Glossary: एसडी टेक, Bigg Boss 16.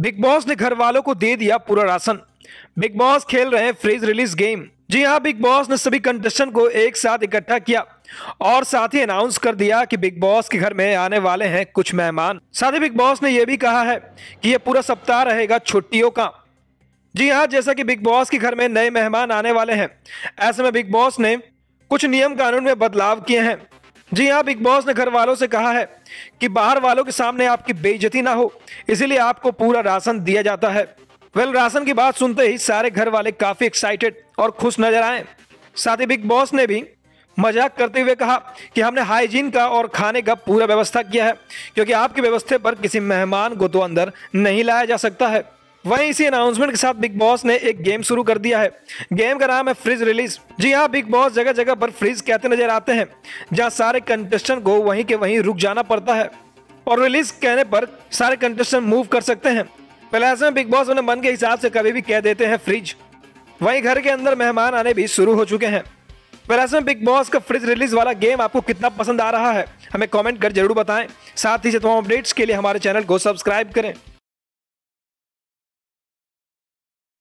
Big boss ने घर वालों को दे दिया पूरा राशन। बिग बॉस खेल रहे फ्रीज रिलीज गेम। जी हां, बिग बॉस ने सभी कंटेस्टेंट को एक साथ इकट्ठा किया और साथ ही अनाउंस कर दिया कि बिग बॉस के घर में आने वाले हैं कुछ मेहमान। साथ ही बिग बॉस ने यह भी कहा है कि यह पूरा सप्ताह रहेगा छुट्टियों का। जी हां, जैसा कि बिग बॉस के घर में नए मेहमान आने वाले हैं, ऐसे में बिग बॉस ने कुछ नियम कानून में बदलाव किए हैं। जी हां, बिग बॉस ने घर वालों से कहा है कि बाहर वालों के सामने आपकी बेइज्जती ना हो, इसीलिए आपको पूरा राशन दिया जाता है। वेल, राशन की बात सुनते ही सारे घर वाले काफी एक्साइटेड और खुश नजर आए। साथ ही बिग बॉस ने भी मजाक करते हुए कहा कि हमने हाइजीन का और खाने का पूरा व्यवस्था किया है, क्योंकि आपकी व्यवस्था पर किसी मेहमान को तो अंदर नहीं लाया जा सकता है। वहीं इसी अनाउंसमेंट के साथ बिग बॉस ने एक गेम शुरू कर दिया है। गेम का नाम है फ्रिज रिलीज। जी हां, बिग बॉस जगह जगह पर फ्रिज कहते नजर आते हैं, जहां सारे कंटेस्टेंट को वहीं के वहीं रुक जाना पड़ता है और रिलीज कहने पर सारे कंटेस्टेंट मूव कर सकते हैं। पहले ऐसे में बिग बॉस उन्हें मन के हिसाब से कभी भी कह देते हैं फ्रिज। वहीं घर के अंदर मेहमान आने भी शुरू हो चुके हैं। पहले ऐसे में बिग बॉस का फ्रिज रिलीज वाला गेम आपको कितना पसंद आ रहा है, हमें कमेंट कर जरूर बताएं। साथ ही से तमाम अपडेट्स के लिए हमारे चैनल को सब्सक्राइब करें।